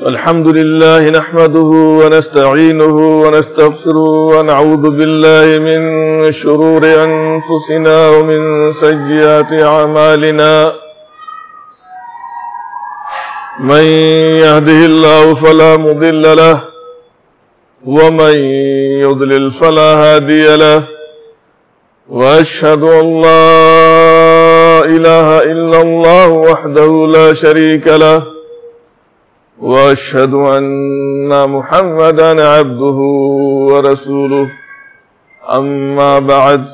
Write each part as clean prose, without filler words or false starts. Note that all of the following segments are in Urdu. الحمد لله نحمده ونستعينه ونستغفره ونعوذ بالله من شرور أنفسنا ومن سيئات أعمالنا من يهده الله فلا مضل له ومن يضلل فلا هادي له وأشهد أن لا إله إلا الله وحده لا شريك له وأشهد أن محمدًا عبده ورسوله أما بعد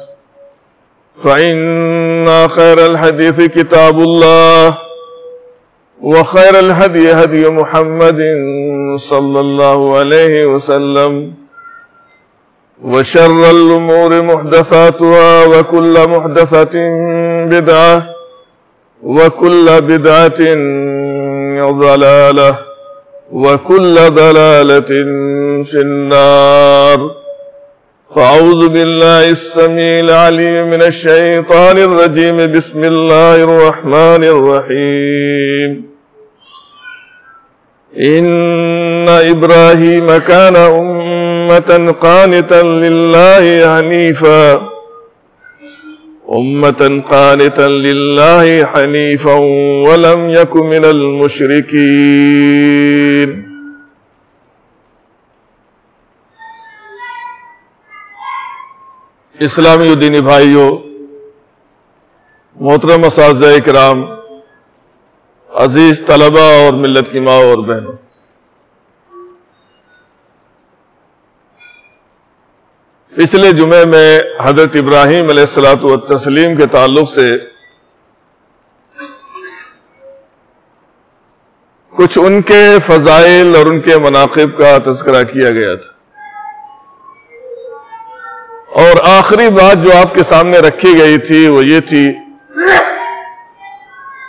فإن خير الحديث كتاب الله وخير الهدي هدي محمد صلى الله عليه وسلم وشر الأمور محدثاتها وكل محدثة بدعة وكل بدعة ضلالة وكل ضلالة في النار. فأعوذ بالله السميع العليم من الشيطان الرجيم. بسم الله الرحمن الرحيم. إن إبراهيم كان أمة قانتا لله حنيفا ولم يك من المشركين. اسلامی دینی بھائیوں، محترم اساتذہ اکرام، عزیز طلبہ اور ملت کی ماں اور بہنوں، پچھلے جمعے میں حضرت ابراہیم علیہ الصلاۃ والتسلیم کے تعلق سے کچھ ان کے فضائل اور ان کے مناقب کا تذکرہ کیا گیا تھا، اور آخری بات جو آپ کے سامنے رکھی گئی تھی وہ یہ تھی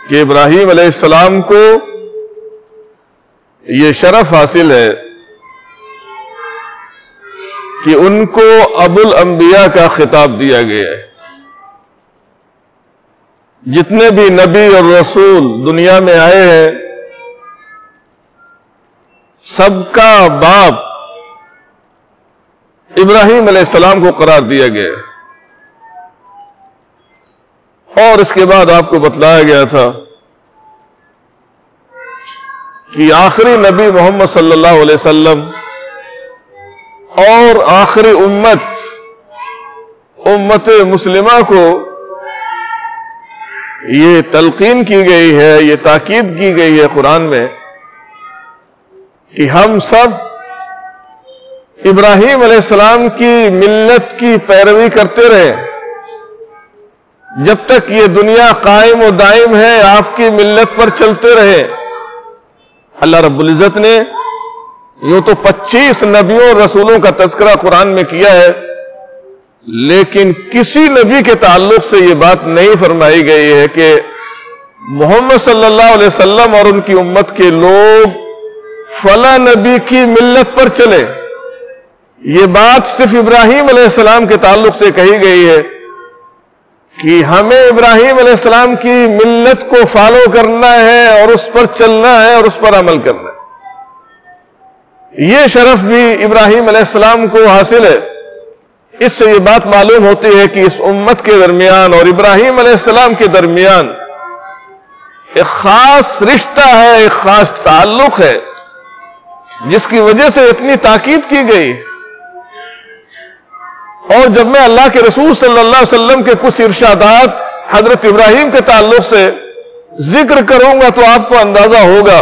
کہ ابراہیم علیہ السلام کو یہ شرف حاصل ہے کہ ان کو ابو الانبیاء کا خطاب دیا گیا ہے۔ جتنے بھی نبی اور رسول دنیا میں آئے ہیں، سب کا باپ ابراہیم علیہ السلام کو قرار دیا گیا ہے۔ اور اس کے بعد آپ کو بتلایا گیا تھا کہ آخری نبی محمد صلی اللہ علیہ وسلم اور آخری امت مسلمہ کو یہ تلقین کی گئی ہے، یہ تاکید کی گئی ہے قرآن میں کہ ہم سب ابراہیم علیہ السلام کی ملت کی پیروی کرتے رہیں، جب تک یہ دنیا قائم و دائم ہے آپ کی ملت پر چلتے رہیں۔ اللہ رب العزت نے یوں تو 25 نبیوں اور رسولوں کا تذکرہ قرآن میں کیا ہے، لیکن کسی نبی کے تعلق سے یہ بات نہیں فرمائی گئی ہے کہ محمد صلی اللہ علیہ وسلم اور ان کی امت کے لوگ فلاں نبی کی ملت پر چلے۔ یہ بات صرف ابراہیم علیہ السلام کے تعلق سے کہی گئی ہے کہ ہمیں ابراہیم علیہ السلام کی ملت کو فالو کرنا ہے اور اس پر چلنا ہے اور اس پر عمل کرنا ہے۔ یہ شرف بھی ابراہیم علیہ السلام کو حاصل ہے۔ اس سے یہ بات معلوم ہوتی ہے کہ اس امت کے درمیان اور ابراہیم علیہ السلام کے درمیان ایک خاص رشتہ ہے، ایک خاص تعلق ہے، جس کی وجہ سے اتنی تاکید کی گئی۔ اور جب میں اللہ کے رسول صلی اللہ علیہ وسلم کے کچھ ارشادات حضرت ابراہیم کے تعلق سے ذکر کروں گا تو آپ کو اندازہ ہوگا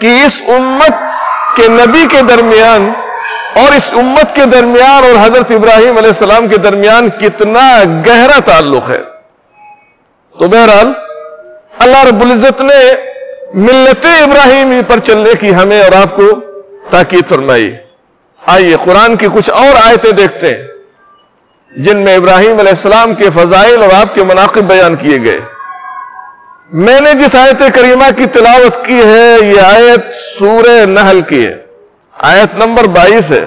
کہ اس امت کے نبی کے درمیان اور اس امت کے درمیان اور حضرت ابراہیم علیہ السلام کے درمیان کتنا گہرا تعلق ہے۔ تو بہرحال اللہ رب العزت نے ملت ابراہیمی پر چلنے کی ہمیں اور آپ کو تاکید فرمائی۔ آئیے قرآن کی کچھ اور آیتیں دیکھتے ہیں جن میں ابراہیم علیہ السلام کے فضائل اور آپ کے مناقب بیان کیے گئے۔ میں نے جس آیت کریمہ کی تلاوت کی ہے یہ آیت سورہ نحل کی ہے، آیت نمبر 22 ہے۔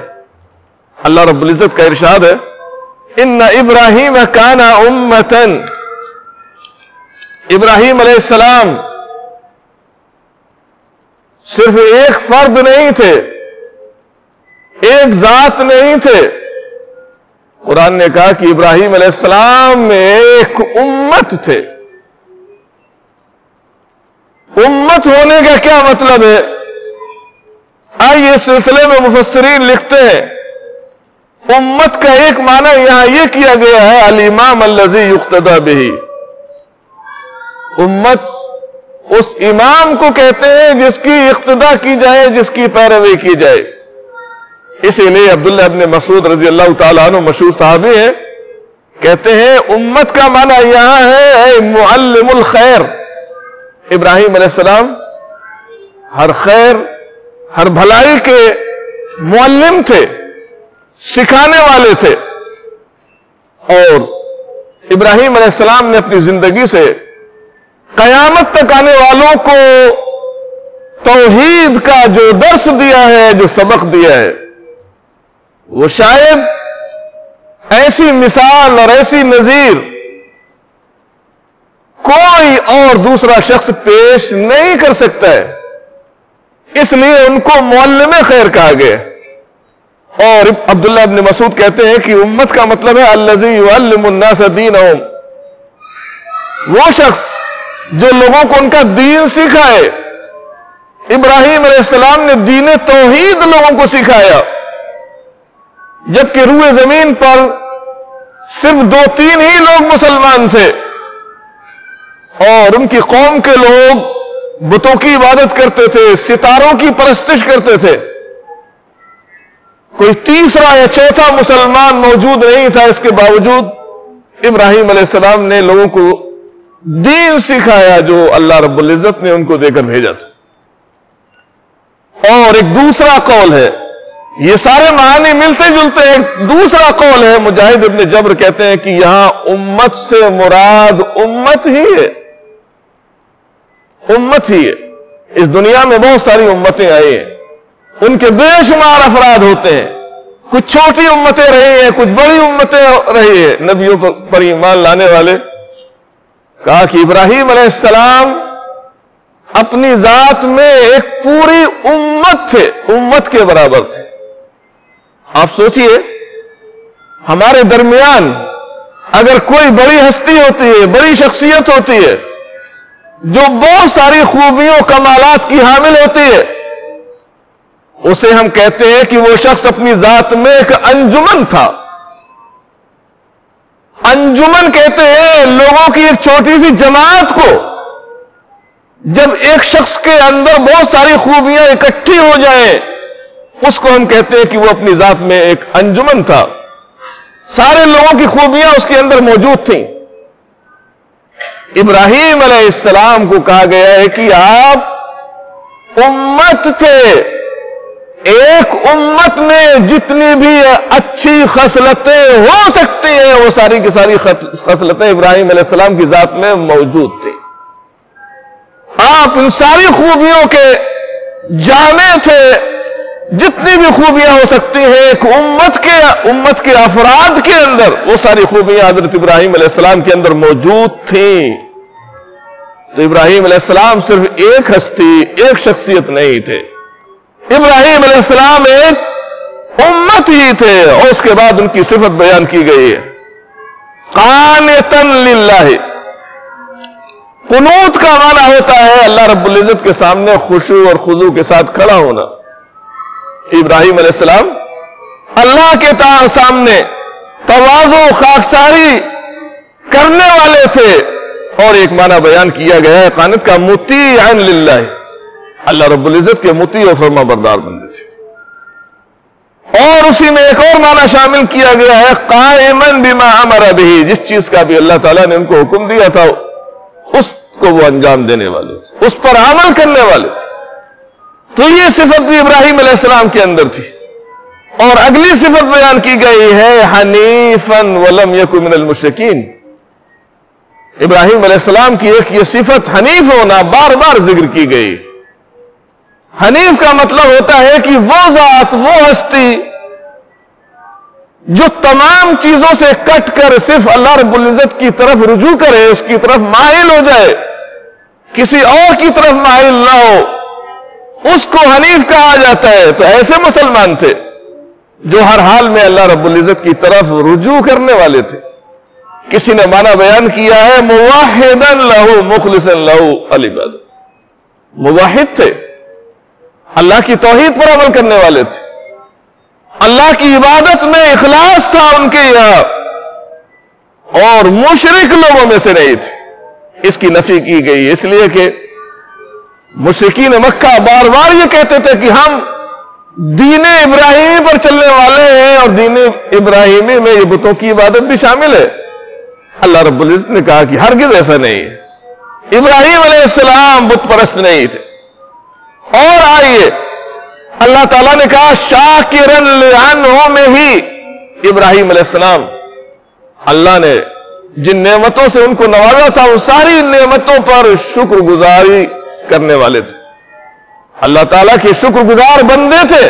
اللہ رب العزت کا ارشاد ہے، اِنَّ إِبْرَاهِيمَ كَانَ أُمَّةً، ابراہیم علیہ السلام صرف ایک فرد نہیں تھے، ایک ذات نہیں تھے. قرآن نے کہا کہ ابراہیم علیہ السلام میں ایک امت تھے. امت ہونے کا کیا مطلب ہے؟ آئیے اس سلسلے میں مفسرین لکھتے ہیں امت کا ایک معنی یہاں یہ کیا گیا ہے الامام الذی یقتدی بہ. امت اس امام کو کہتے ہیں جس کی اقتدا کی جائے، جس کی پیروی کی جائے. اسی لیے عبداللہ ابن مسعود رضی اللہ تعالیٰ عنہ مشہور صحابی ہیں، کہتے ہیں امت کا معنی یہاں ہے اے معلم الخیر. ابراہیم علیہ السلام ہر خیر، ہر بھلائی کے معلم تھے، سکھانے والے تھے. اور ابراہیم علیہ السلام نے اپنی زندگی سے قیامت تک آنے والوں کو توحید کا جو درس دیا ہے، جو سبق دیا ہے، وہ شاید ایسی مثال اور ایسی نظیر کوئی اور دوسرا شخص پیش نہیں کر سکتا ہے. اس لیے ان کو معلم خیر کہا گیا. اور عبداللہ ابن مسعود کہتے ہیں کہ امت کا مطلب ہے الذی یعلم الناس دینہم، وہ شخص جو لوگوں کو ان کا دین سکھائے. ابراہیم علیہ السلام نے دین توحید لوگوں کو سکھایا، جبکہ روئے زمین پر صرف 2-3 ہی لوگ مسلمان تھے اور ان کی قوم کے لوگ بتوں کی عبادت کرتے تھے، ستاروں کی پرستش کرتے تھے. کوئی تیسرا یا چوتھا مسلمان موجود نہیں تھا. اس کے باوجود ابراہیم علیہ السلام نے لوگوں کو دین سکھایا جو اللہ رب العزت نے ان کو دے کر بھیجا تھا. اور ایک دوسرا قول ہے، یہ سارے معنی ملتے جلتے ہیں. ایک دوسرا قول ہے، مجاہد ابن جبر کہتے ہیں کہ یہاں امت سے مراد امت ہی ہے، امت ہی ہے. اس دنیا میں بہت ساری امتیں آئی ہیں، ان کے بے شمار افراد ہوتے ہیں. کچھ چھوٹی امتیں رہی ہیں، کچھ بڑی امتیں رہی ہیں. نبیوں پر ایمان لانے والے کہا کہ ابراہیم علیہ السلام اپنی ذات میں ایک پوری امت تھے، امت کے برابر تھے. آپ سوچئے ہمارے درمیان اگر کوئی بڑی ہستی ہوتی ہے، بڑی شخصیت ہوتی ہے جو بہت ساری خوبیوں کمالات کی حامل ہوتی ہے، اسے ہم کہتے ہیں کہ وہ شخص اپنی ذات میں ایک انجمن تھا. انجمن کہتے ہیں لوگوں کی ایک چھوٹی سی جماعت کو. جب ایک شخص کے اندر بہت ساری خوبیاں اکٹھی ہو جائیں، اس کو ہم کہتے ہیں کہ وہ اپنی ذات میں ایک انجمن تھا. سارے لوگوں کی خوبیاں اس کے اندر موجود تھیں. ابراہیم علیہ السلام کو کہا گیا ہے کہ آپ امت تھے. ایک امت میں جتنی بھی اچھی خصلتیں ہو سکتی ہیں، وہ ساری کی ساری خصلتیں ابراہیم علیہ السلام کی ذات میں موجود تھیں. آپ ان ساری خوبیوں کے جامع تھے. جتنی بھی خوبیاں ہو سکتی ہیں ایک امت کے افراد کے اندر، وہ ساری خوبیاں حضرت ابراہیم علیہ السلام کے اندر موجود تھیں. تو ابراہیم علیہ السلام صرف ایک ہستی، ایک شخصیت نہیں تھے. ابراہیم علیہ السلام ایک امت ہی تھے. اور اس کے بعد ان کی صفت بیان کی گئی ہے قانتا للہ. قنوت کا معنی ہوتا ہے اللہ رب العزت کے سامنے خشوع اور خضوع کے ساتھ کھڑا ہونا. ابراہیم علیہ السلام اللہ کے سامنے تواضع خاکساری کرنے والے تھے. اور ایک معنی بیان کیا گیا ہے قانت کا مطیعا للہ، اللہ رب العزت کے مطیع و فرما بردار بندے تھے. اور اسی میں ایک اور معنی شامل کیا گیا ہے قائما بما امر به، جس چیز کا بھی اللہ تعالیٰ نے ان کو حکم دیا تھا اس کو وہ انجام دینے والے تھے، اس پر عمل کرنے والے تھے. تو یہ صفت بھی ابراہیم علیہ السلام کے اندر تھی. اور اگلی صفت بیان کی گئی ہے حنیفا ولم یکن من المشرکین. ابراہیم علیہ السلام کی ایک یہ صفت حنیف ہونا بار بار ذکر کی گئی. حنیف کا مطلب ہوتا ہے کہ وہ ذات، وہ ہستی جو تمام چیزوں سے کٹ کر صرف اللہ رب العزت کی طرف رجوع کرے، اس کی طرف مائل ہو جائے، کسی اور کی طرف مائل نہ ہو. اس کو حنیف کہا جاتا ہے. تو ایسے مسلمان تھے جو ہر حال میں اللہ رب العزت کی طرف رجوع کرنے والے تھے. کسی نے معنی بیان کیا ہے موحدا لہ مخلصا لہ العبادۃ، موحد تھے، اللہ کی توحید پر عمل کرنے والے تھے، اللہ کی عبادت میں اخلاص تھا ان کے یہاں، اور مشرک لوگوں میں سے نہیں تھے. اس کی نفی کی گئی اس لیے کہ مشرکین مکہ بار بار یہ کہتے تھے کہ ہم دین ابراہیمی پر چلنے والے ہیں، اور دین ابراہیمی میں یہ بتوں کی عبادت بھی شامل ہے. اللہ رب العزت نے کہا کہ ہرگز ایسا نہیں ہے، ابراہیم علیہ السلام بت پرست نہیں تھے. اور آئیے اللہ تعالیٰ نے کہا شاکرن لانہ، میں ہی ابراہیم علیہ السلام اللہ نے جن نعمتوں سے ان کو نوازا تھا ان ساری نعمتوں پر شکر گزاری کرنے والے تھے. اللہ تعالیٰ کے شکر گزار بندے تھے،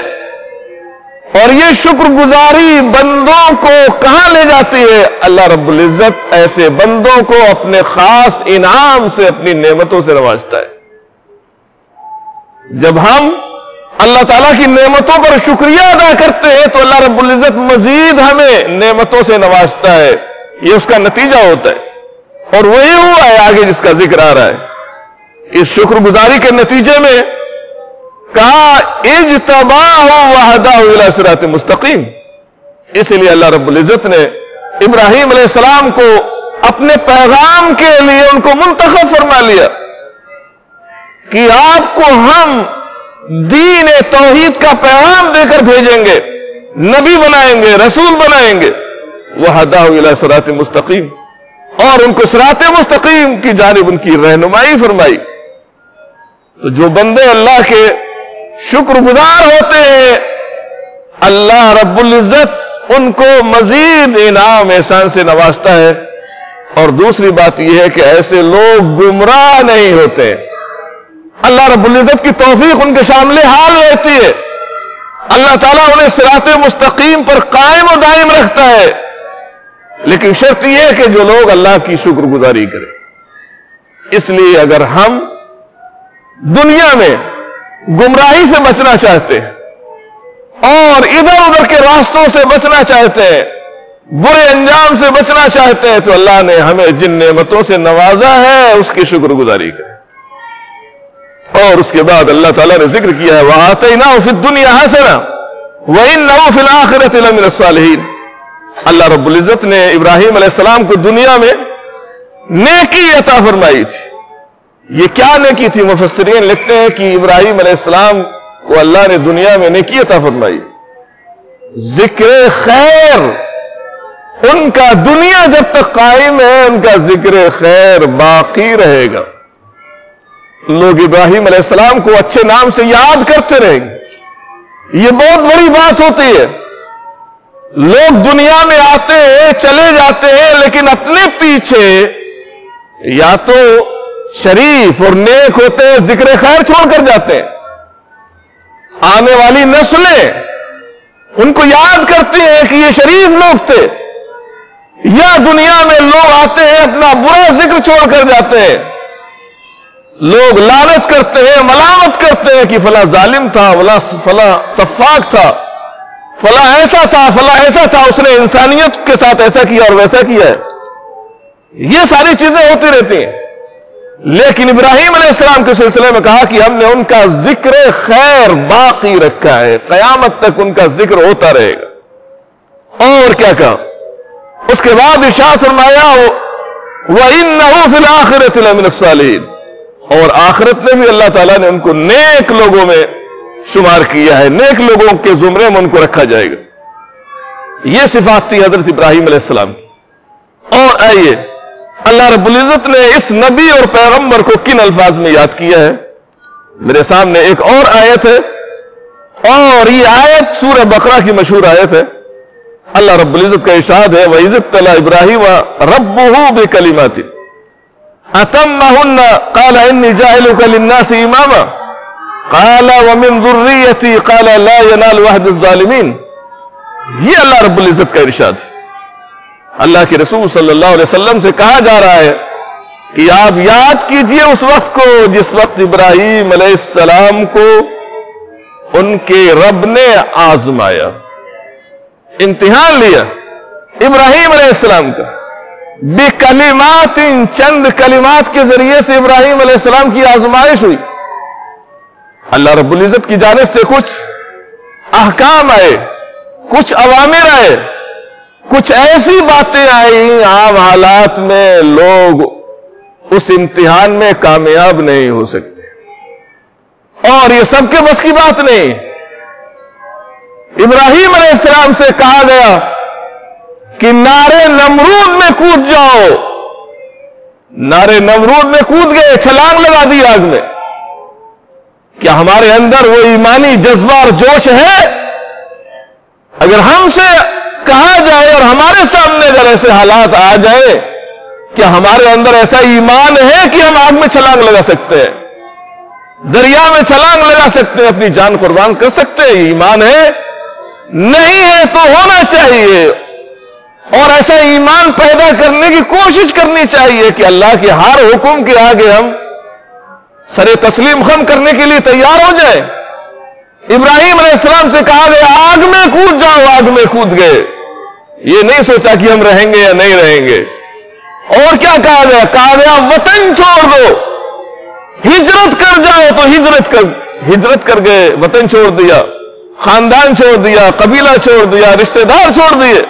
اور یہ شکر گزاری بندوں کو کہاں لے جاتی ہے؟ اللہ رب العزت ایسے بندوں کو اپنے خاص انعام سے، اپنی نعمتوں سے نوازتا ہے. جب ہم اللہ تعالیٰ کی نعمتوں پر شکریہ ادا کرتے ہیں تو اللہ رب العزت مزید ہمیں نعمتوں سے نوازتا ہے. یہ اس کا نتیجہ ہوتا ہے، اور وہی ہوا ہے آگے جس کا ذکر آ رہا ہے. اس شکر گزاری کے نتیجے میں کہا اجتباہ وہداہ الی صراط مستقیم، اس لیے اللہ رب العزت نے ابراہیم علیہ السلام کو اپنے پیغام کے لیے ان کو منتخب فرما لیا کہ آپ کو ہم دین توحید کا پیغام دے کر بھیجیں گے، نبی بنائیں گے، رسول بنائیں گے. وہداہ الی صراط مستقیم، اور ان کو صراط مستقیم کی جانب ان کی رہنمائی فرمائی. تو جو بندے اللہ کے شکر گزار ہوتے ہیں اللہ رب العزت ان کو مزید انعام احسان سے نوازتا ہے. اور دوسری بات یہ ہے کہ ایسے لوگ گمراہ نہیں ہوتے، اللہ رب العزت کی توفیق ان کے شامل حال رہتی ہے. اللہ تعالیٰ انہیں صراط مستقیم پر قائم و دائم رکھتا ہے، لیکن شرط یہ ہے کہ جو لوگ اللہ کی شکر گزاری کریں. اس لیے اگر ہم دنیا میں گمراہی سے بچنا چاہتے ہیں، اور ادھر ادھر کے راستوں سے بچنا چاہتے ہیں، برے انجام سے بچنا چاہتے ہیں، تو اللہ نے ہمیں جن نعمتوں سے نوازا ہے اس کی شکر گزاری کریں. اور اس کے بعد اللہ تعالیٰ نے ذکر کیا ہے وَآتَيْنَاهُ فِي الدُّنْيَا حَسَنَةً وَإِنَّهُ فِي الْآخِرَةِ لَمِنَ الصَّالِحِينَ. اللہ رب العزت نے ابراہیم علیہ السلام کو دنیا میں نیکی عطا فرمائی تھی. یہ کیا نیکی تھی؟ مفسرین لکھتے ہیں کہ ابراہیم علیہ السلام کو اللہ نے دنیا میں نیکی عطا فرمائی، ذکر خیر. ان کا دنیا جب تک قائم ہے ان کا ذکر خیر باقی رہے گا. لوگ ابراہیم علیہ السلام کو اچھے نام سے یاد کرتے رہیں گے، یہ بہت بڑی بات ہوتی ہے. لوگ دنیا میں آتے ہیں چلے جاتے ہیں، لیکن اپنے پیچھے یا تو شریف اور نیک ہوتے ہیں ذکر خیر چھوڑ کر جاتے ہیں. آنے والی نسلیں ان کو یاد کرتی ہیں کہ یہ شریف لوگ تھے، یا دنیا میں لوگ آتے ہیں اپنا برا ذکر چھوڑ کر جاتے ہیں. لوگ لعنت کرتے ہیں، ملامت کرتے ہیں کہ فلاں ظالم تھا، فلاں سفاک تھا، فلاں ایسا تھا، فلاں ایسا تھا، اس نے انسانیت کے ساتھ ایسا کیا اور ویسا کیا ہے. یہ ساری چیزیں ہوتی رہتی ہیں. لیکن ابراہیم علیہ السلام کے سلسلے میں کہا کہ ہم نے ان کا ذکر خیر باقی رکھا ہے، قیامت تک ان کا ذکر ہوتا رہے گا. اور کیا کہا اس کے بعد؟ ارشاد فرمایا وَإِنَّهُ فِي الْآخِرَةِ لَمِنَ الصَّالِحِينَ. اور آخرت میں بھی اللہ تعالیٰ نے ان کو نیک لوگوں میں شمار کیا ہے، نیک لوگوں کے زمرے میں ان کو رکھا جائے گا. یہ صفات تھی حضرت ابراہیم علیہ السلام کی. اور آئیے اللہ رب العزت نے اس نبی اور پیغمبر کو کن الفاظ میں یاد کیا ہے. میرے سامنے ایک اور آیت ہے، اور یہ آیت سورہ بقرہ کی مشہور آیت ہے. اللہ رب العزت کا ارشاد ہے وَإِذِ ابْتَلَىٰ إِبْرَاهِيمَ رَبُّهُ بِكَلِمَاتٍ اتمهن قال انی جاعلک للناس اماما قال ومن ذریتی قال لا ینال عہد الظالمین. یہ اللہ رب العزت کا ارشاد ہے. اللہ کے رسول صلی اللہ علیہ وسلم سے کہا جا رہا ہے کہ آپ یاد کیجئے اس وقت کو جس وقت ابراہیم علیہ السلام کو ان کے رب نے آزمایا، امتحان لیا ابراہیم علیہ السلام کا، بکلمات، چند کلمات کے ذریعے سے ابراہیم علیہ السلام کی آزمائش ہوئی۔ اللہ رب العزت کی جانب سے کچھ احکام آئے، کچھ اوامر آئے، کچھ ایسی باتیں آئیں عام حالات میں لوگ اس امتحان میں کامیاب نہیں ہو سکتے، اور یہ سب کے بس کی بات نہیں۔ ابراہیم علیہ السلام سے کہا گیا کہ نعرے نمرود میں کود جاؤ، نعرے نمرود میں کود گئے، چھلانگ لگا دی آگ میں۔ کیا ہمارے اندر وہ ایمانی جذبہ اور جوش ہے؟ اگر ہم سے کہا جائے اور ہمارے سامنے اگر ایسے حالات آ جائے، کیا ہمارے اندر ایسا ایمان ہے کہ ہم آگ میں چھلانگ لگا سکتے ہیں، دریا میں چھلانگ لگا سکتے ہیں، اپنی جان قربان کر سکتے ہیں؟ ایمان ہے نہیں ہے تو ہونا چاہیے، اور ایسا ایمان پیدا کرنے کی کوشش کرنی چاہیے کہ اللہ کے ہر حکم کے آگے ہم سر تسلیم خم کرنے کے لیے تیار ہو جائے۔ ابراہیم علیہ السلام سے کہا گیا آگ میں کود جاؤ، آگ میں کود گئے، یہ نہیں سوچا کہ ہم رہیں گے یا نہیں رہیں گے۔ اور کیا کہا گیا؟ کہا گیا وطن چھوڑ دو، ہجرت کر جاؤ، تو ہجرت کر گئے، وطن چھوڑ دیا، خاندان چھوڑ دیا، قبیلہ چھوڑ دیا، رشتہ دار چھوڑ دیے،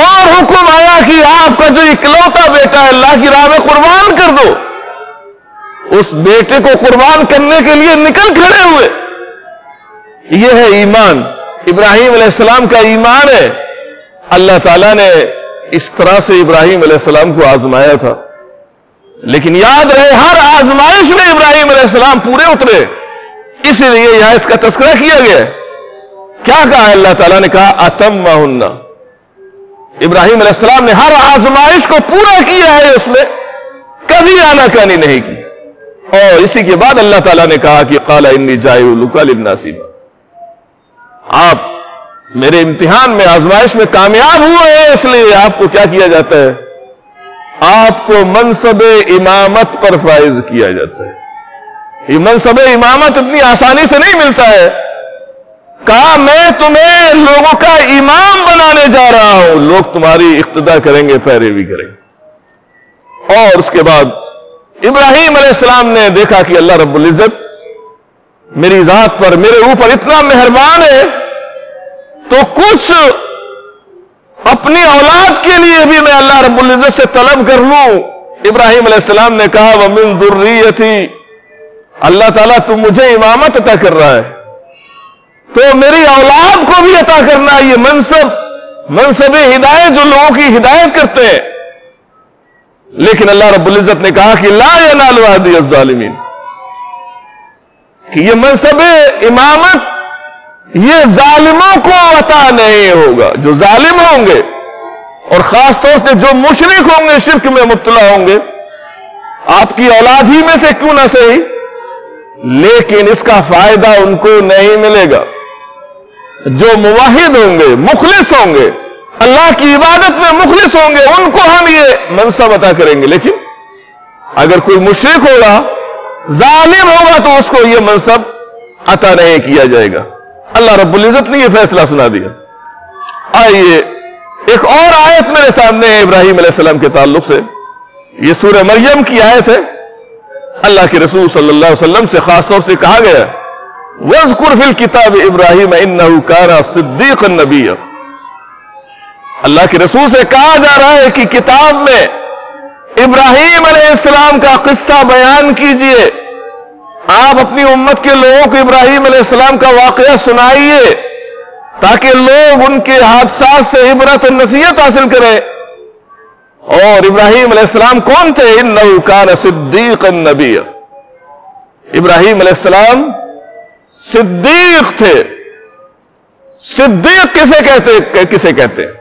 اور حکم آیا کہ آپ کا جو اکلوتا بیٹا ہے اللہ کی راہ میں قربان کر دو۔ اس بیٹے کو قربان کرنے کے لیے نکل کھڑے ہوئے۔ یہ ہے ایمان، ابراہیم علیہ السلام کا ایمان ہے۔ اللہ تعالیٰ نے اس طرح سے ابراہیم علیہ السلام کو آزمایا تھا، لیکن یاد رہے ہر آزمائش میں ابراہیم علیہ السلام پورے اترے، اس لیے یہاں اس کا تذکرہ کیا گیا ہے۔ کیا کہا اللہ تعالیٰ نے؟ کہا اتممہن، ابراہیم علیہ السلام نے ہر آزمائش کو پورا کیا ہے، اس میں کبھی آناکانی نہیں کی۔ اور اسی کے بعد اللہ تعالیٰ نے کہا کہ قال انی جاعلک للناس اماما، آپ میرے امتحان میں آزمائش میں کامیاب ہوئے ہیں، اس لیے آپ کو کیا کیا جاتا ہے؟ آپ کو منصب امامت پر فائز کیا جاتا ہے۔ یہ منصب امامت اتنی آسانی سے نہیں ملتا ہے۔ کہا میں تمہیں لوگوں کا امام بنانے جا رہا ہوں، لوگ تمہاری اقتدا کریں گے، پیروی کریں گے۔ اور اس کے بعد ابراہیم علیہ السلام نے دیکھا کہ اللہ رب العزت میری ذات پر، میرے اوپر اتنا مہربان ہے، تو کچھ اپنی اولاد کے لیے بھی میں اللہ رب العزت سے طلب کر لوں۔ ابراہیم علیہ السلام نے کہا وَمِن ذُرِّيَّتِي، اللہ تعالیٰ تم مجھے امامت عطا کر رہا ہے تو میری اولاد کو بھی عطا کرنا، یہ منصب ہدایت، جو لوگوں کی ہدایت کرتے ہیں۔ لیکن اللہ رب العزت نے کہا کہ لا ینال عہدی الظالمین، کہ یہ منصب امامت یہ ظالموں کو عطا نہیں ہوگا، جو ظالم ہوں گے اور خاص طور سے جو مشرک ہوں گے، شرک میں مبتلا ہوں گے، آپ کی اولاد ہی میں سے کیوں نہ صحیح، لیکن اس کا فائدہ ان کو نہیں ملے گا۔ جو موحد ہوں گے، مخلص ہوں گے، اللہ کی عبادت میں مخلص ہوں گے، ان کو ہم یہ منصب عطا کریں گے، لیکن اگر کوئی مشرک ہوگا، ظالم ہوگا، تو اس کو یہ منصب عطا نہیں کیا جائے گا۔ اللہ رب العزت نے یہ فیصلہ سنا دیا۔ آئیے ایک اور آیت میرے سامنے ہے ابراہیم علیہ السلام کے تعلق سے، یہ سورہ مریم کی آیت ہے۔ اللہ کے رسول صلی اللہ علیہ وسلم سے خاص طور سے کہا گیا وَاذْكُرْ فِي الْكِتَابِ إِبْرَاهِيمَ إِنَّهُ كَانَ صِدِّيقًا نَبِيًّا۔ اللہ کے رسول سے کہا جا رہا ہے کہ کتاب میں ابراہیم علیہ السلام کا قصہ بیان کیجئے، آپ اپنی امت کے لوگوں کو ابراہیم علیہ السلام کا واقعہ سنائیے، تاکہ لوگ ان کے حادثات سے عبرت اور نصیحت حاصل کریں۔ اور ابراہیم علیہ السلام کون تھے؟ اِنَّهُ كَانَ صِدِّيقًا نَبِيًّا، ابراہیم علیہ السلام صدیق تھے۔ صدیق کسے کہتے ہیں؟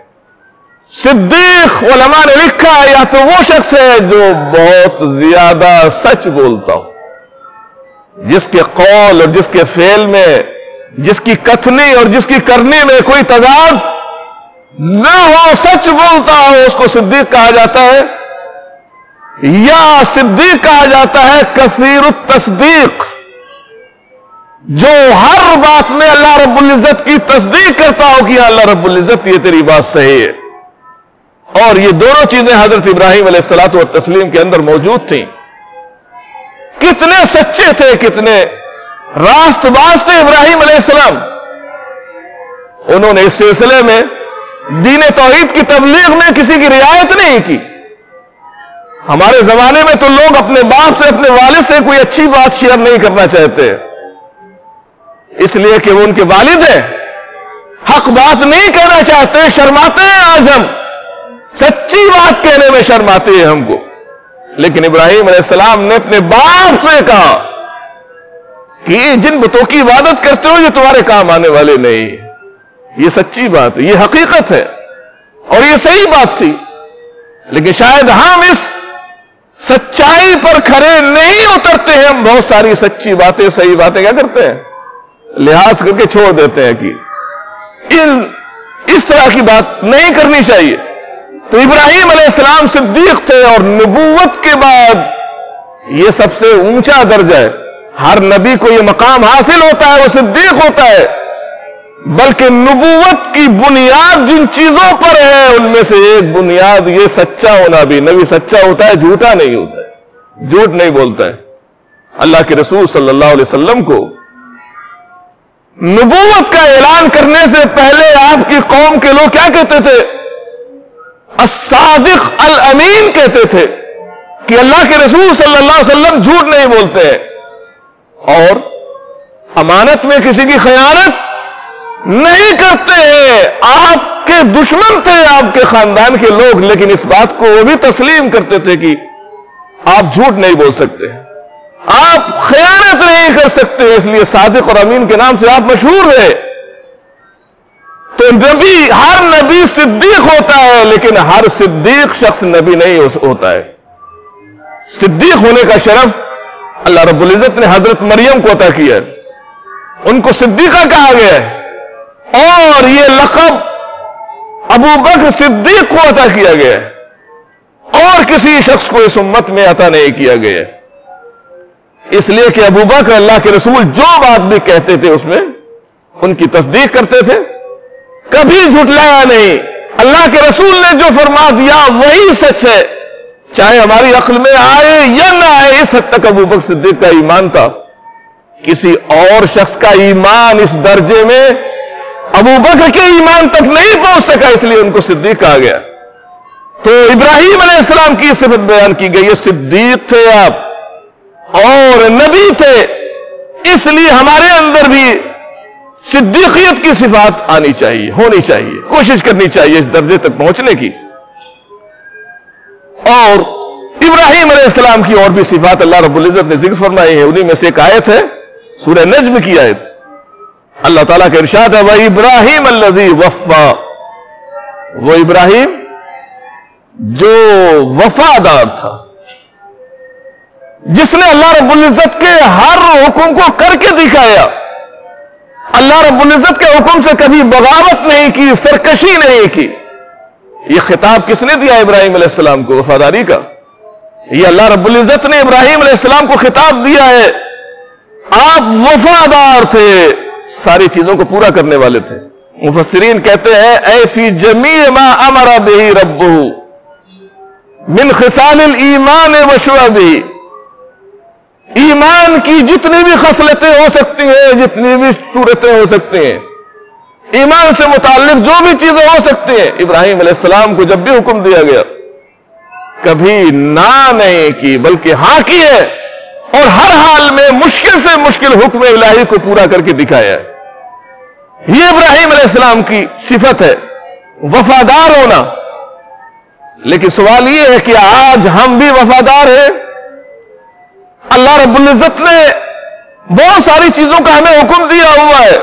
صدیق علماء نے لکھا یا تو وہ شخص ہے جو بہت زیادہ سچ بولتا ہو، جس کے قول اور جس کے فعل میں، جس کی کتنی اور جس کی کرنی میں کوئی تضاد نہ ہو، سچ بولتا ہو، اس کو صدیق کہا جاتا ہے، یا صدیق کہا جاتا ہے کثیر التصدیق، جو ہر بات میں اللہ رب العزت کی تصدیق کرتا ہو کہ اللہ رب العزت یہ تیری بات صحیح ہے. اور یہ دونوں چیزیں حضرت ابراہیم علیہ الصلوۃ والتسلیم کے اندر موجود تھیں. کتنے سچے تھے، کتنے راست باز تھے ابراہیم علیہ السلام. انہوں نے اس سلسلے میں دین توحید کی تبلیغ میں کسی کی رعایت نہیں کی. ہمارے زمانے میں تو لوگ اپنے باپ سے، اپنے والد سے کوئی اچھی بات شیئر نہیں کرنا چاہتے، اس لیے کہ وہ ان کے والد ہیں، حق بات نہیں کہنا چاہتے، شرماتے ہیں. آج ہم سچی بات کہنے میں شرماتے ہیں ہم کو. لیکن ابراہیم علیہ السلام نے اپنے باپ سے کہا کہ جن بتوں کی عبادت کرتے ہو یہ تمہارے کام آنے والے نہیں. یہ سچی بات ہے، یہ حقیقت ہے اور یہ صحیح بات تھی. لیکن شاید ہم اس سچائی پر کھڑے نہیں اترتے ہیں. ہم بہت ساری سچی باتیں، صحیح باتیں کیا کرتے ہیں، لحاظ کر کے چھوڑ دیتے ہیں کہ اس طرح کی بات نہیں کرنی چاہیے. تو ابراہیم علیہ السلام صدیق تھے، اور نبوت کے بعد یہ سب سے اونچا درجہ ہے. ہر نبی کو یہ مقام حاصل ہوتا ہے، وہ صدیق ہوتا ہے. بلکہ نبوت کی بنیاد جن چیزوں پر ہے ان میں سے ایک بنیاد یہ سچا ہونا بھی. نبی سچا ہوتا ہے، جھوٹا نہیں ہوتا ہے، جھوٹ نہیں بولتا ہے. اللہ کے رسول صلی اللہ علیہ وسلم کو نبوت کا اعلان کرنے سے پہلے آپ کی قوم کے لوگ کیا کہتے تھے؟ الصادق الامین کہتے تھے کہ اللہ کے رسول صلی اللہ علیہ وسلم جھوٹ نہیں بولتے ہیں اور امانت میں کسی کی خیانت نہیں کرتے ہیں. آپ کے دشمن تھے آپ کے خاندان کے لوگ، لیکن اس بات کو وہ بھی تسلیم کرتے تھے کہ آپ جھوٹ نہیں بول سکتے، آپ خیانت نہیں کر سکتے، اس لیے صادق اور امین کے نام سے آپ مشہور ہیں. تو نبی، ہر نبی صدیق ہوتا ہے، لیکن ہر صدیق شخص نبی نہیں ہوتا ہے. صدیق ہونے کا شرف اللہ رب العزت نے حضرت مریم کو عطا کیا ہے، ان کو صدیقہ کہا گیا ہے، اور یہ لقب ابو بکر صدیق کو عطا کیا گیا ہے، اور کسی شخص کو اس امت میں عطا نہیں کیا گیا ہے. اس لیے کہ ابو بکر اللہ کے رسول جو بات بھی کہتے تھے اس میں ان کی تصدیق کرتے تھے، کبھی جھٹلایا نہیں. اللہ کے رسول نے جو فرما دیا وہی سچ ہے، چاہے ہماری عقل میں آئے یا نہ آئے. اس حد تک ابو بکر صدیق کا ایمان تھا. کسی اور شخص کا ایمان اس درجے میں ابو بکر کے ایمان تک نہیں پہنچ سکا، اس لیے ان کو صدیق کہا گیا. تو ابراہیم علیہ السلام کی صفت بیان کی گئی ہے، صدیق تھے آپ اور نبی تھے. اس لیے ہمارے اندر بھی صدیقیت کی صفات آنی چاہیے، ہونی چاہیے، کوشش کرنی چاہیے اس درجے تک پہنچنے کی. اور ابراہیم علیہ السلام کی اور بھی صفات اللہ رب العزت نے ذکر فرمائی ہے. انہی میں سے ایک آیت ہے سورہ نجم کی آیت. اللہ تعالیٰ کا ارشاد ہے وَإِبْرَاهِيمَ الَّذِي وَفَّى، وہ ابراہیم جو وفادار تھا، جس نے اللہ رب العزت کے ہر حکم کو کر کے دکھایا. اللہ رب العزت کے حکم سے کبھی بغاوت نہیں کی، سرکشی نہیں کی. یہ خطاب کس نے دیا؟ ابراہیم علیہ السلام کو، وفاداری کا. یہ اللہ رب العزت نے ابراہیم علیہ السلام کو خطاب دیا ہے. آپ وفادار تھے، ساری چیزوں کو پورا کرنے والے تھے. مفسرین کہتے ہیں اے فی جمیع ما امر به ربہ من خصال الایمان و شعبہ، ایمان کی جتنی بھی خصلتیں ہو سکتی ہیں، جتنی بھی صورتیں ہو سکتی ہیں، ایمان سے متعلق جو بھی چیزیں ہو سکتی ہیں، ابراہیم علیہ السلام کو جب بھی حکم دیا گیا کبھی نہ نہیں کی، بلکہ ہاں کی ہے، اور ہر حال میں مشکل سے مشکل حکم الہی کو پورا کر کے دکھایا ہے. یہ ابراہیم علیہ السلام کی صفت ہے، وفادار ہونا. لیکن سوال یہ ہے کہ آج ہم بھی وفادار ہیں؟ اللہ رب العزت نے بہت ساری چیزوں کا ہمیں حکم دیا ہوا ہے،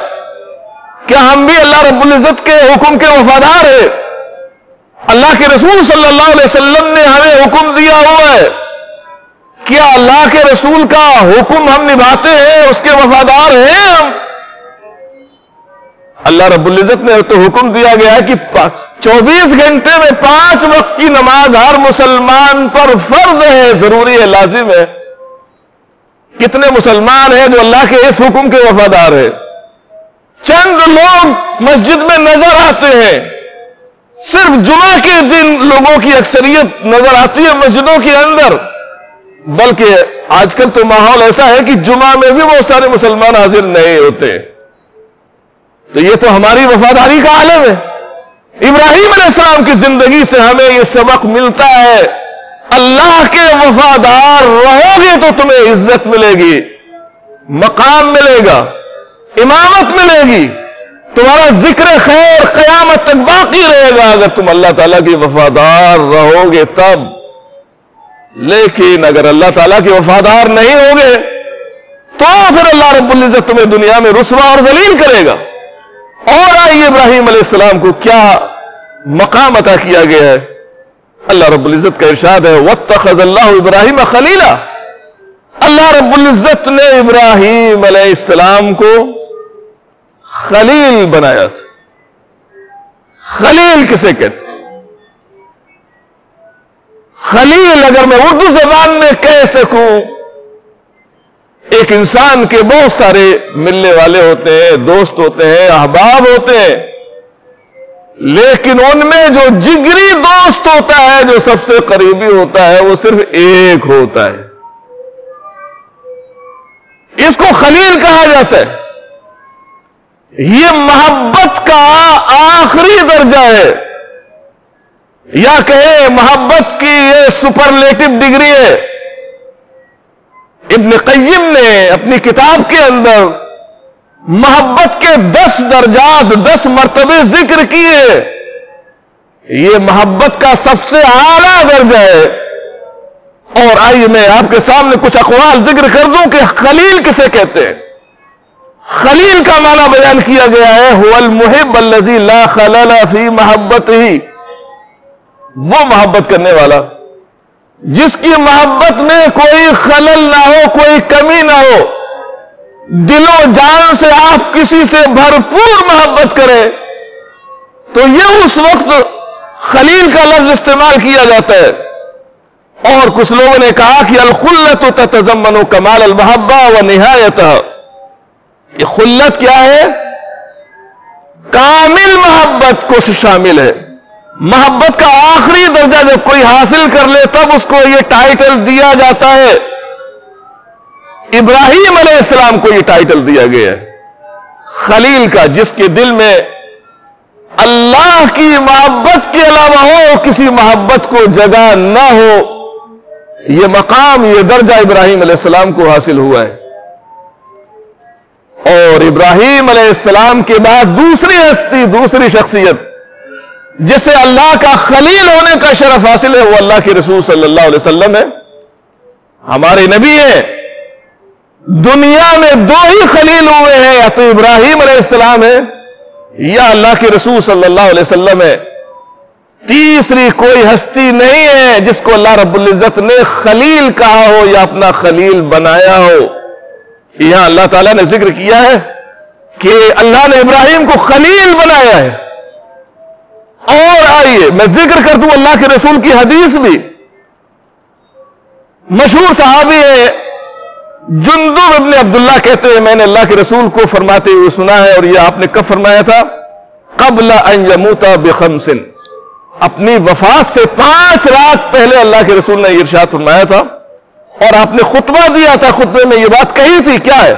کیا ہم بھی اللہ رب العزت کے حکم کے وفادار ہیں؟ اللہ کے رسول صلی اللہ علیہ وسلم نے ہمیں حکم دیا ہوا ہے، کیا اللہ کے رسول کا حکم ہم نبھاتے ہیں؟ اس کے وفادار ہیں ہم؟ اللہ رب العزت نے تو حکم دیا گیا ہے کہ 24 گھنٹے میں 5 وقت کی نماز ہر مسلمان پر فرض ہے، ضروری ہے، لازم ہے. کتنے مسلمان ہیں جو اللہ کے اس حکم کے وفادار ہیں؟ چند لوگ مسجد میں نظر آتے ہیں، صرف جمعہ کے دن لوگوں کی اکثریت نظر آتی ہے مسجدوں کے اندر، بلکہ آج کل تو ماحول ایسا ہے کہ جمعہ میں بھی بہت سارے مسلمان حاضر نہیں ہوتے۔ تو یہ تو ہماری وفاداری کا عالم ہے۔ ابراہیم علیہ السلام کی زندگی سے ہمیں یہ سبق ملتا ہے، اللہ کے وفادار رہو گے تو تمہیں عزت ملے گی، مقام ملے گا، امامت ملے گی، تمہارا ذکر خیر قیامت تک باقی رہے گا اگر تم اللہ تعالیٰ کے وفادار رہو گے تب۔ لیکن اگر اللہ تعالیٰ کے وفادار نہیں ہوگے تو پھر اللہ رب العزت تمہیں دنیا میں رسوا اور ذلیل کرے گا۔ اور آئیے ابراہیم علیہ السلام کو کیا مقام عطا کیا گیا ہے۔ اللہ رب العزت کا ارشاد ہے وَاتَّخَذَ اللَّهُ إِبْرَاهِيمَ خَلِيلًا، اللہ رب العزت نے ابراہیم علیہ السلام کو خلیل بنایا تھا۔ خلیل کسے کہتے؟ خلیل اگر میں اردو زبان میں کہہ سکوں، ایک انسان کے بہت سارے ملنے والے ہوتے ہیں، دوست ہوتے ہیں، احباب ہوتے ہیں، لیکن ان میں جو جگری دوست ہوتا ہے، جو سب سے قریبی ہوتا ہے، وہ صرف ایک ہوتا ہے، اس کو خلیل کہا جاتا ہے۔ یہ محبت کا آخری درجہ ہے، یا کہیں محبت کی یہ سپرلیٹو ڈگری ہے۔ ابن قیم نے اپنی کتاب کے اندر محبت کے 10 درجات 10 مرتبے ذکر کیے۔ یہ محبت کا سب سے اعلیٰ درجہ ہے۔ اور آئیے میں آپ کے سامنے کچھ اقوال ذکر کر دوں کہ خلیل کسے کہتے ہیں۔ خلیل کا معنی بیان کیا گیا ہے هو المحب الذی لا خلل فی محبتہ، وہ محبت کرنے والا جس کی محبت میں کوئی خلل نہ ہو، کوئی کمی نہ ہو، دل و جان سے آپ کسی سے بھرپور محبت کریں، تو یہ اس وقت خلیل کا لفظ استعمال کیا جاتا ہے۔ اور کچھ لوگوں نے کہا کہ الخلۃ تتضمن کمال المحبہ و نہایتہ، یہ خلت کیا ہے؟ کامل محبت کو شامل ہے۔ محبت کا آخری درجہ جب کوئی حاصل کر لے تب اس کو یہ ٹائٹل دیا جاتا ہے۔ ابراہیم علیہ السلام کو یہ ٹائٹل دیا گیا ہے خلیل کا، جس کے دل میں اللہ کی محبت کے علاوہ ہو، کسی محبت کو جگہ نہ ہو۔ یہ مقام، یہ درجہ ابراہیم علیہ السلام کو حاصل ہوا ہے۔ اور ابراہیم علیہ السلام کے بعد دوسری ہستی، دوسری شخصیت جسے اللہ کا خلیل ہونے کا شرف حاصل ہے، وہ اللہ کے رسول صلی اللہ علیہ وسلم ہے، ہمارے نبی ہیں۔ دنیا میں 2 ہی خلیل ہوئے ہیں، یا تو ابراہیم علیہ السلام ہے یا اللہ کے رسول صلی اللہ علیہ وسلم ہے۔ تیسری کوئی ہستی نہیں ہے جس کو اللہ رب العزت نے خلیل کہا ہو یا اپنا خلیل بنایا ہو۔ یہاں اللہ تعالیٰ نے ذکر کیا ہے کہ اللہ نے ابراہیم کو خلیل بنایا ہے۔ اور آئیے میں ذکر کر دوں اللہ کے رسول کی حدیث بھی۔ مشہور صحابی ہے جندب ابن عبداللہ، کہتے ہیں میں نے اللہ کے رسول کو فرماتے ہوئے سنا ہے، اور یہ آپ نے کب فرمایا تھا؟ قبل ان یموت بخمس، اپنی وفات سے 5 رات پہلے اللہ کے رسول نے ارشاد فرمایا تھا، اور آپ نے خطبہ دیا تھا، خطبے میں یہ بات کہی تھی۔ کیا ہے؟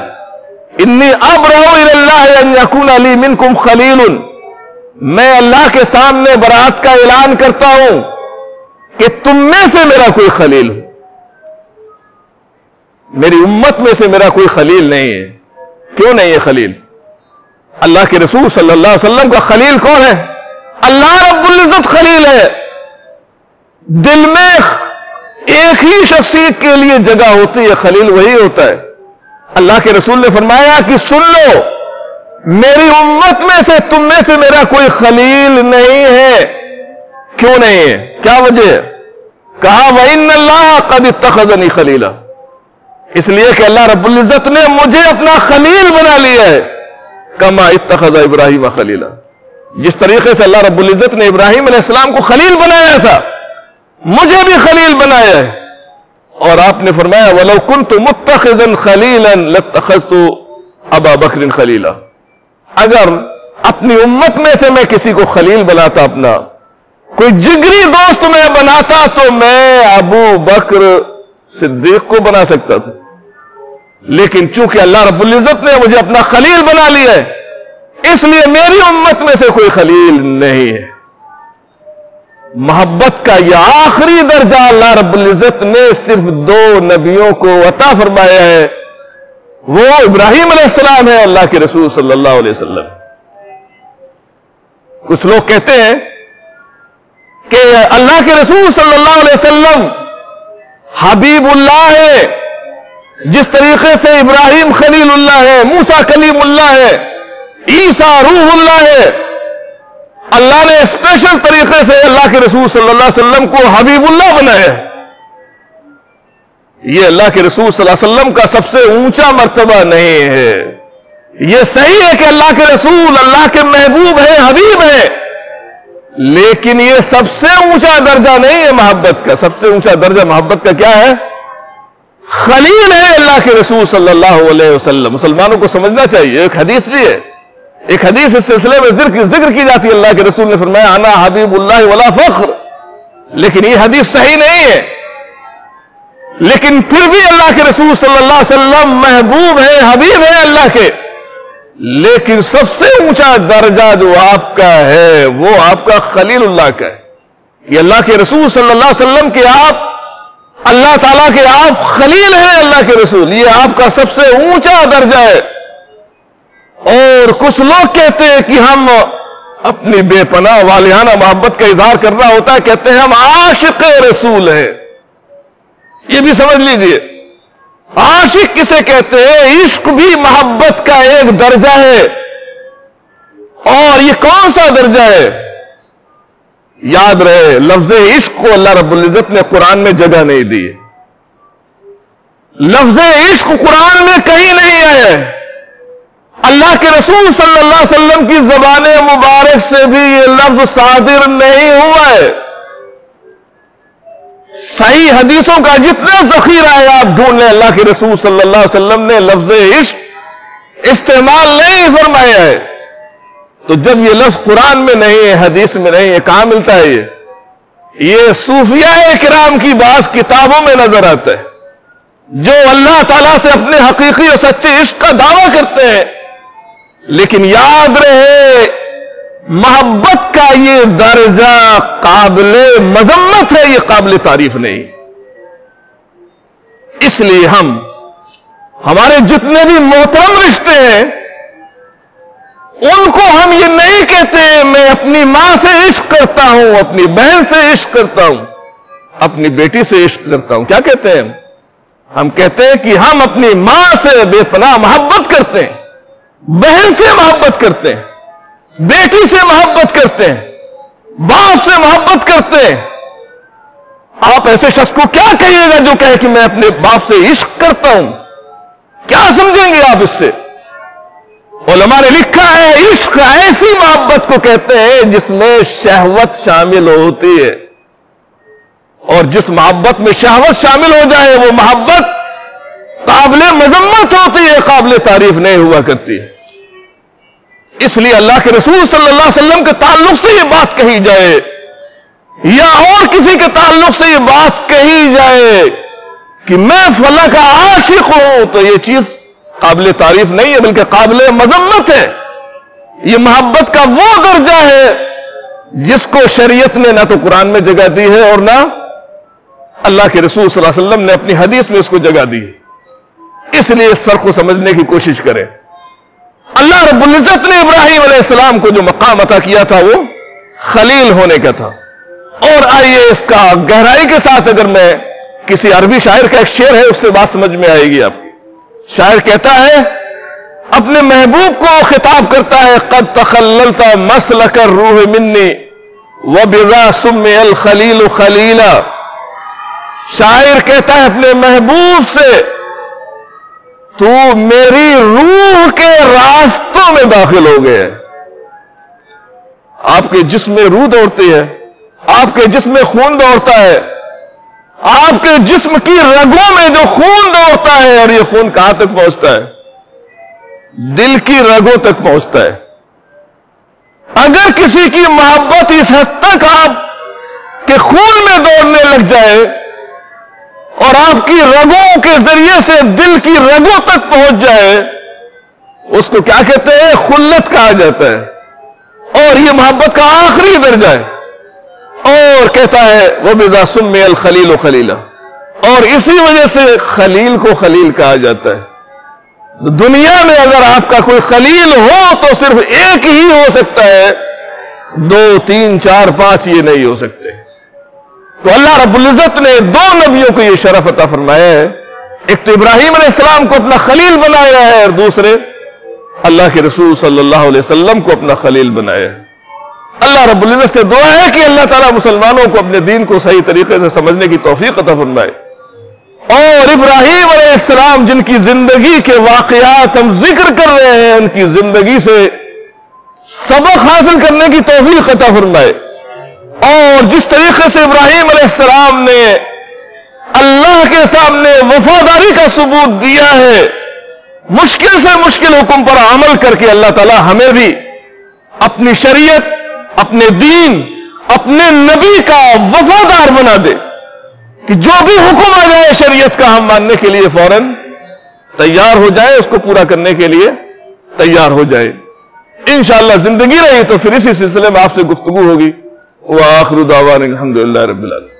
انی ابرأ الی اللہ ان یکون لی منکم خلیل، میں اللہ کے سامنے برات کا اعلان کرتا ہوں کہ تم میں سے میرا کوئی خلیل ہو، میری امت میں سے میرا کوئی خلیل نہیں ہے۔ کیوں نہیں ہے خلیل؟ اللہ کے رسول صلی اللہ علیہ وسلم کا خلیل کون ہے؟ اللہ رب العزت خلیل ہے۔ دل میں ایک ہی شخصیت کے لیے جگہ ہوتی ہے، خلیل وہی ہوتا ہے۔ اللہ کے رسول نے فرمایا کہ سن لو، میری امت میں سے تم میں سے میرا کوئی خلیل نہیں ہے۔ کیوں نہیں ہے؟ کیا وجہ ہے؟ کہا وَإِنَّ اللَّهَ قَدِ اتَّخَذَنِي خَلِيلًا، اس لیے کہ اللہ رب العزت نے مجھے اپنا خلیل بنا لیا ہے۔ کَمَا اتَّخَذَ إِبْرَاهِيمَ خَلِيلًا، جس طریقے سے اللہ رب العزت نے ابراہیم علیہ السلام کو خلیل بنایا تھا، مجھے بھی خلیل بنایا ہے۔ اور آپ نے فرمایا وَلَوْ كُنْتُ مُتَّخِذًا خَلِيلًا لَاتَّخَذْتُ أَبَا بَكْرٍ خَلِيلًا، اگر اپنی امت میں سے میں کسی کو خلیل بناتا، اپنا کوئی جگری دوست میں بناتا تو میں ابو بکر صدیق کو بنا سکتا تھا، لیکن چونکہ اللہ رب العزت نے مجھے اپنا خلیل بنا لیا ہے اس لیے میری امت میں سے کوئی خلیل نہیں ہے۔ محبت کا یہ آخری درجہ اللہ رب العزت نے صرف دو نبیوں کو عطا فرمایا ہے، وہ ابراہیم علیہ السلام ہے، اللہ کے رسول صلی اللہ علیہ وسلم۔ کچھ لوگ کہتے ہیں کہ اللہ کے رسول صلی اللہ علیہ وسلم حبیب اللہ ہے، جس طریقے سے ابراہیم خلیل اللہ ہے، موسیٰ کلیم اللہ ہے، عیسیٰ روح اللہ ہے، اللہ نے اسپیشل طریقے سے اللہ کے رسول صلی اللہ علیہ وسلم کو حبیب اللہ بنایا ہے۔ یہ اللہ کے رسول صلی اللہ علیہ وسلم کا سب سے اونچا مرتبہ نہیں ہے۔ یہ صحیح ہے کہ اللہ کے رسول اللہ کے محبوب ہیں، حبیب ہیں، لیکن یہ سب سے اونچا درجہ نہیں ہے محبت کا۔ سب سے اونچا درجہ محبت کا کیا ہے؟ خلیل ہے اللہ کے رسول صلی اللہ علیہ وسلم۔ مسلمانوں کو سمجھنا چاہیے، ایک حدیث بھی ہے، ایک حدیث اس سلسلے میں ذکر کی جاتی ہے، اللہ کے رسول نے فرمایا انا حبیب اللہ ولا فخر، لیکن یہ حدیث صحیح نہیں ہے، لیکن پھر بھی اللہ کے رسول صلی اللہ علیہ وسلم محبوب ہیں، حبیب ہیں اللہ کے، لیکن سب سے اونچا درجہ جو آپ کا ہے وہ آپ کا خلیل اللہ کا ہے۔ یہ اللہ کے رسول صلی اللہ علیہ وسلم کے آپ اللہ تعالیٰ کے آپ خلیل ہیں، اللہ کے رسول، یہ آپ کا سب سے اونچا درجہ ہے۔ اور کچھ لوگ کہتے ہیں کہ ہم اپنی بے پناہ والہانہ محبت کا اظہار کرنا ہوتا ہے، کہتے ہیں ہم عاشق رسول ہیں۔ یہ بھی سمجھ لیجئے، عاشق کسے کہتے ہیں؟ عشق بھی محبت کا ایک درجہ ہے، اور یہ کون سا درجہ ہے؟ یاد رہے لفظ عشق کو اللہ رب العزت نے قرآن میں جگہ نہیں دی ہے، لفظ عشق قرآن میں کہیں نہیں آیا ہے۔ اللہ کے رسول صلی اللہ علیہ وسلم کی زبان مبارک سے بھی یہ لفظ صادر نہیں ہوا ہے۔ صحیح حدیثوں کا جتنا ذخیرہ ہے آپ ڈھونڈ لیں، اللہ کے رسول صلی اللہ علیہ وسلم نے لفظ عشق استعمال نہیں فرمایا ہے۔ تو جب یہ لفظ قرآن میں نہیں ہے، حدیث میں نہیں ہے، کہاں ملتا ہے؟ یہ صوفیاء کرام کی بعض کتابوں میں نظر آتا ہے، جو اللہ تعالیٰ سے اپنے حقیقی اور سچے عشق کا دعویٰ کرتے ہیں، لیکن یاد رہے محبت کا یہ درجہ قابل مذمت ہے، یہ قابل تعریف نہیں۔ اس لیے ہمارے جتنے بھی محترم رشتے ہیں ان کو ہم یہ نہیں کہتے میں اپنی ماں سے عشق کرتا ہوں، اپنی بہن سے عشق کرتا ہوں، اپنی بیٹی سے عشق کرتا ہوں۔ کیا کہتے ہیں؟ ہم کہتے ہیں کہ ہم اپنی ماں سے بے پناہ محبت کرتے ہیں، بہن سے محبت کرتے ہیں، بیٹی سے محبت کرتے ہیں، باپ سے محبت کرتے ہیں۔ آپ ایسے شخص کو کیا کہیے گا جو کہے کہ میں اپنے باپ سے عشق کرتا ہوں؟ کیا سمجھیں گے آپ اس سے؟ علماء نے لکھا ہے عشق ایسی محبت کو کہتے ہیں جس میں شہوت شامل ہوتی ہے، اور جس محبت میں شہوت شامل ہو جائے وہ محبت قابل مذمت ہوتی ہے، قابل تعریف نہیں ہوا کرتی ہے۔ اس لیے اللہ کے رسول صلی اللہ علیہ وسلم کے تعلق سے یہ بات کہی جائے یا اور کسی کے تعلق سے یہ بات کہی جائے کہ میں فلاں کا عاشق ہوں، تو یہ چیز قابل تعریف نہیں ہے بلکہ قابل مذمت ہے۔ یہ محبت کا وہ درجہ ہے جس کو شریعت نے نہ تو قرآن میں جگہ دی ہے اور نہ اللہ کے رسول صلی اللہ علیہ وسلم نے اپنی حدیث میں اس کو جگہ دی ہے۔ اس لیے اس فرق کو سمجھنے کی کوشش کریں۔ اللہ رب العزت نے ابراہیم علیہ السلام کو جو مقام عطا کیا تھا وہ خلیل ہونے کا تھا۔ اور آئیے اس کا گہرائی کے ساتھ، اگر میں کسی عربی شاعر کا ایک شعر ہے اس سے بات سمجھ میں آئے گی آپ کی۔ شاعر کہتا ہے، اپنے محبوب کو خطاب کرتا ہے، قد تخللت مسلک الروح منی وبذا سمع الخلیل خلیلا۔ شاعر کہتا ہے اپنے محبوب سے، تو میری روح کے راستوں میں داخل ہو گئے۔ آپ کے جسم میں روح دوڑتی ہے، آپ کے جسم میں خون دوڑتا ہے، آپ کے جسم کی رگوں میں جو خون دوڑتا ہے، اور یہ خون کہاں تک پہنچتا ہے؟ دل کی رگوں تک پہنچتا ہے. اگر کسی کی محبت اس حد تک آپ کے خون میں دوڑنے لگ جائے اور آپ کی رگوں کے ذریعے سے دل کی رگوں تک پہنچ جائے، اس کو کیا کہتے ہیں؟ خلت کہا جاتا ہے، اور یہ محبت کا آخری درجہ ہے. اور کہتا ہے وَبِذَا سُمِّيَ الْخَلِيلُ خَلِيلًا، اور اسی وجہ سے خلیل کو خلیل کہا جاتا ہے. دنیا میں اگر آپ کا کوئی خلیل ہو تو صرف ایک ہی ہو سکتا ہے، 2، 3، 4، 5 یہ نہیں ہو سکتے. تو اللہ رب العزت نے 2 نبیوں کو یہ شرف عطا فرمایا ہے، ایک تو ابراہیم علیہ السلام کو اپنا خلیل بنایا ہے، اور دوسرے اللہ کے رسول صلی اللہ علیہ وسلم کو اپنا خلیل بنایا ہے. اللہ رب العزت سے دعا ہے کہ اللہ تعالیٰ مسلمانوں کو اپنے دین کو صحیح طریقے سے سمجھنے کی توفیق عطا فرمائے. اور ابراہیم علیہ السلام جن کی زندگی کے واقعات ہم ذکر کر رہے ہیں، ان کی زندگی سے سبق حاصل کرنے کی توفیق عطا فرمائے. اور جس طریقے سے ابراہیم علیہ السلام نے اللہ کے سامنے وفاداری کا ثبوت دیا ہے، مشکل سے مشکل حکم پر عمل کر کے اللہ تعالی ہمیں بھی اپنی شریعت، اپنے دین، اپنے نبی کا وفادار بنا دے کہ جو بھی حکم آ جائے شریعت کا، ہم ماننے کے لیے فوراً تیار ہو جائے، اس کو پورا کرنے کے لیے تیار ہو جائے. انشاءاللہ زندگی رہی تو پھر اسی سلسلے میں آپ سے گفتگو ہوگی. وآخر دعوانا الحمدللہ رب العالمین.